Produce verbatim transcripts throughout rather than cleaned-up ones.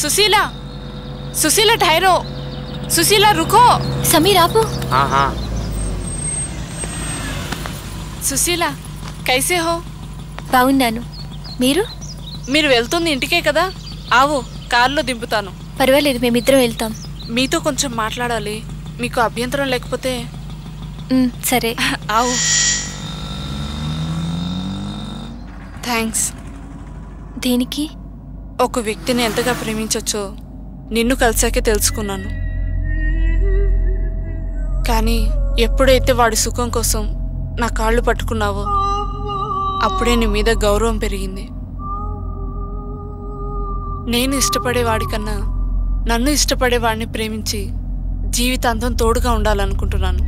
सुशीला, सुशीला ठहरो, सुशीला रुको। समीर आप? हाँ हाँ। सुशीला कैसे हो? बागुन्नानु। मीरू? मीरू वेल्तुंदी इंटिके कदा, आवो कार्लो दिंपुतानु। पर्वालेदु मेमिद्दरं वेल्तां। मीतो कोंचें माट्लाडाली, मीकु अभ्यंतरं लेकपोते। सरे आओ। थैंक्स। देनिकी? ओक व्यक्तिनि एंतगा प्रेमिंचोच्चो निन्नु कलिसाके तेलुसुकुन्नानु, कानी एप्पुडैते वाडि सुखं कोसं ना काళ్ళు పట్టుకున్నావో అప్పుడే నీ మీద గౌరవం పెరిగింది। నేను ఇష్టపడేవాడికన్నా నన్ను ఇష్టపడేవాడిని ప్రేమించి జీవితాంతం తోడుగా ఉండాలనుకుంటున్నాను।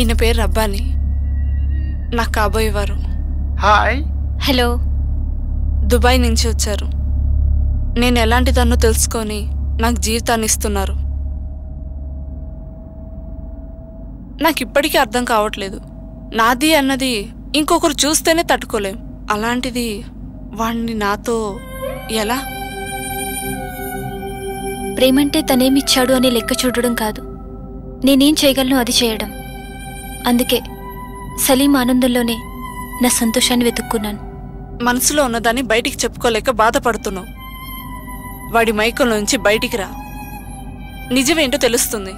ఈయన పేరు రబ్బాని, నా కాబోయేవారు। హాయ్ హలో, దుబాయ్ నుంచి వచ్చారు। నేను ఎలాంటిదన్నో తెలుసుకొని నాకు జీవితాన్ని ఇస్తున్నారు। నాకు ఇప్పటికీ అర్థం కావట్లేదు, నాది అన్నది ఇంకొకరు చూస్తేనే తట్టుకోలేం, అలాంటిది వాణ్ణి నాతో ఎలా? ప్రేమంటే తనేమిచ్చాడు అని లెక్క చూడడం కాదు, నేనేం చేయగలను అది చేయడం। అందుకే సలీం ఆనందంలోనే నా సంతోషాన్ని వెతుక్కున్నాను। మనసులో ఉన్నదాన్ని బయటికి చెప్పుకోలేక బాధపడుతున్నావు, వాడి మైకం నుంచి బయటికి రా, నిజమేంటో తెలుస్తుంది।